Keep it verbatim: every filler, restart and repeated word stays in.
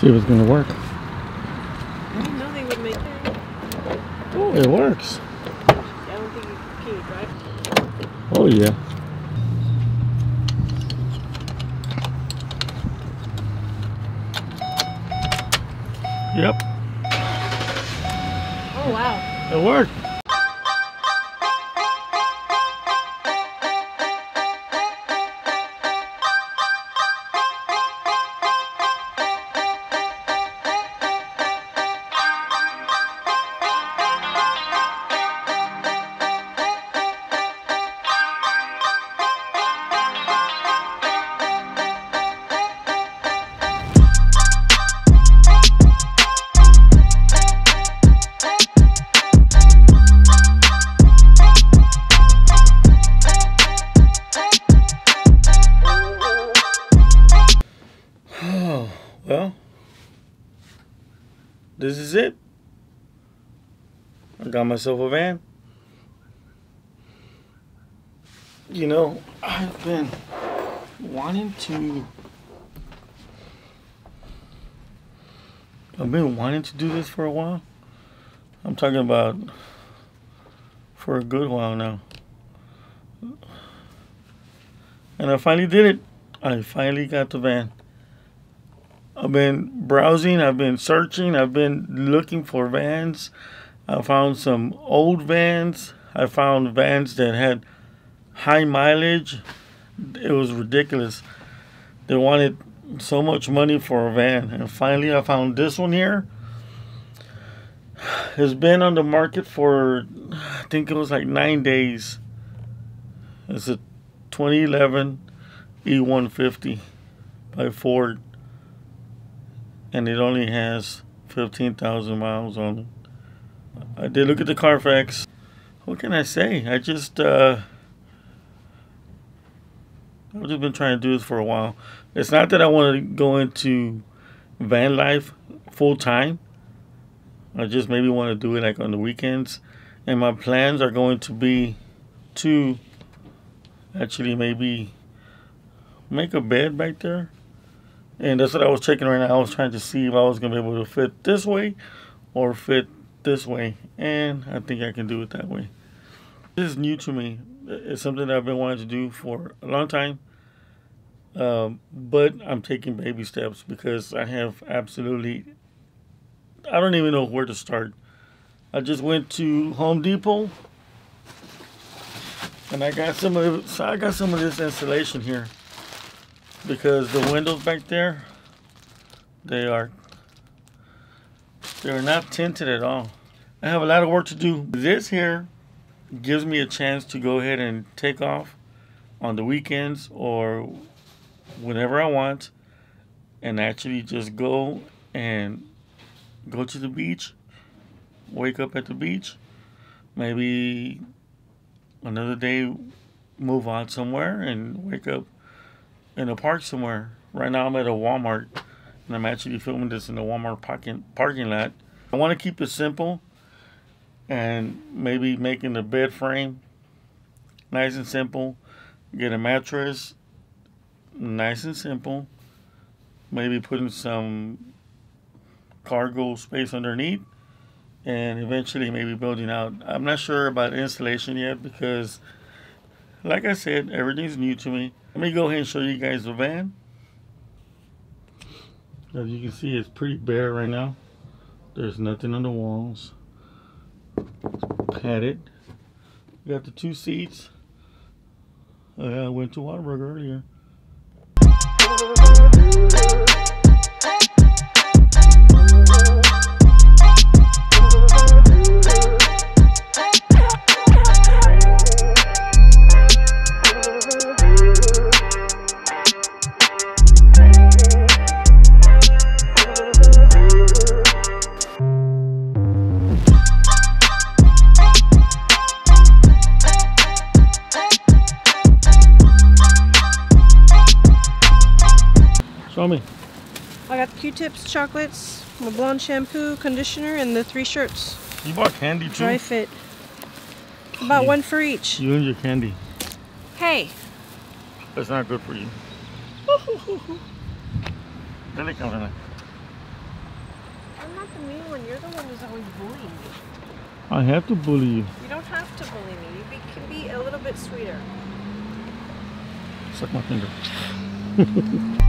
See if it's going to work. I didn't know they would make it. Oh, it works. I don't think you can you drive. Oh, yeah. Yep. Oh, wow. It worked. Well, this is it. I got myself a van. You know, I've been wanting to I've been wanting to do this for a while. I'm talking about for a good while now. And I finally did it. I finally got the van. I've been browsing, I've been searching, I've been looking for vans. I found some old vans. I found vans that had high mileage. It was ridiculous. They wanted so much money for a van. And finally I found this one here. It's been on the market for, I think it was like nine days. It's a twenty eleven E one fifty by Ford. And it only has fifteen thousand miles on it. I did look at the Carfax. What can I say? I just, uh, I've just been trying to do this for a while. It's not that I want to go into van life full time. I just maybe want to do it like on the weekends. And my plans are going to be to actually maybe make a bed back there. And that's what I was checking right now. I was trying to see if I was going to be able to fit this way or fit this way. And I think I can do it that way. This is new to me. It's something that I've been wanting to do for a long time. Um, but I'm taking baby steps because I have absolutely... I don't even know where to start. I just went to Home Depot. And I got some of, so I got some of this insulation here. Because the windows back there, they are they're not tinted at all. I have a lot of work to do. This here gives me a chance to go ahead and take off on the weekends or whenever I want and actually just go and go to the beach, wake up at the beach, maybe another day move on somewhere and wake up in a park somewhere. Right now I'm at a Walmart and I'm actually filming this in the Walmart parking parking lot. I want to keep it simple and maybe making the bed frame nice and simple, get a mattress nice and simple, maybe putting some cargo space underneath and eventually maybe building out. I'm not sure about installation yet because like I said, everything's new to me. Let me go ahead and show you guys the van. As you can see, it's pretty bare right now. There's nothing on the walls. It's padded. We got the two seats. Uh, I went to Waterburg earlier. Me. I got Q-tips, chocolates, my blonde shampoo, conditioner, and the three shirts. You bought candy too? Dry fit. About yeah. One for each. You and your candy. Hey. That's not good for you. Really coming. not the mean one. You're the one who's always bullying me. I have to bully you. You don't have to bully me. You be, can be a little bit sweeter. Suck my finger.